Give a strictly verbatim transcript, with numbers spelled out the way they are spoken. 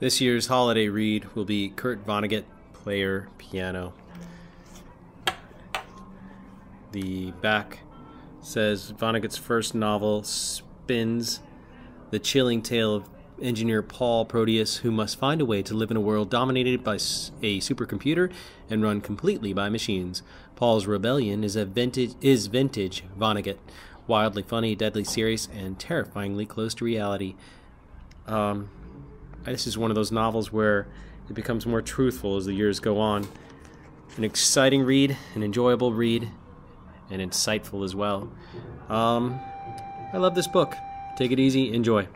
This year's holiday read will be Kurt Vonnegut, Player Piano. The back says Vonnegut's first novel spins the chilling tale of engineer Paul Proteus, who must find a way to live in a world dominated by a supercomputer and run completely by machines. Paul's rebellion is a vintage is vintage Vonnegut, wildly funny, deadly serious, and terrifyingly close to reality. Um, this is one of those novels where it becomes more truthful as the years go on. An exciting read, an enjoyable read, and insightful as well. Um, I love this book. Take it easy, enjoy.